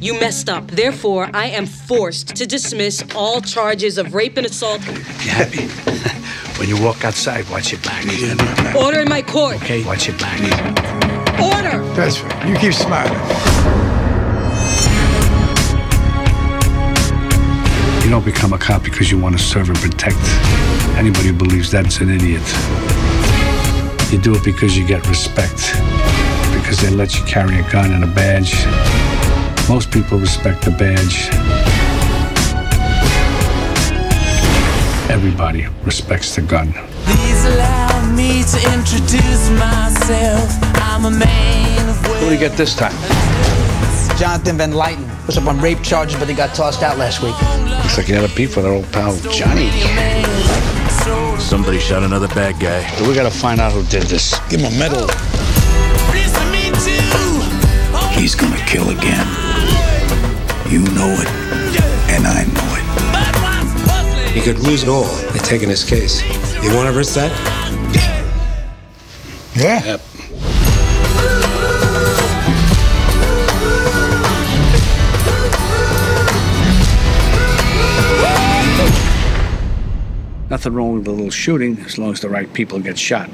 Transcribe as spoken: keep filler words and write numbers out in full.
You messed up. Therefore, I am forced to dismiss all charges of rape and assault. You happy? When you walk outside, watch your back. Order in my court. Okay, watch your back. Order! That's right. You keep smiling. You don't become a cop because you want to serve and protect. Anybody who believes that's an idiot. You do it because you get respect. Because they let you carry a gun and a badge. Most people respect the badge. Everybody respects the gun. Please allow me to introduce myself. I'm a man of will. Who do you get this time? Jonathan Van Lighten was up on rape charges, but he got tossed out last week. Looks like he had a beef with our old pal Johnny. Somebody shot another bad guy. So we gotta find out who did this. Give him a medal. He's gonna kill again. You know it, and I know it. He could lose it all by taking his case. You wanna risk that? Yeah. Yep. Nothing wrong with a little shooting as long as the right people get shot.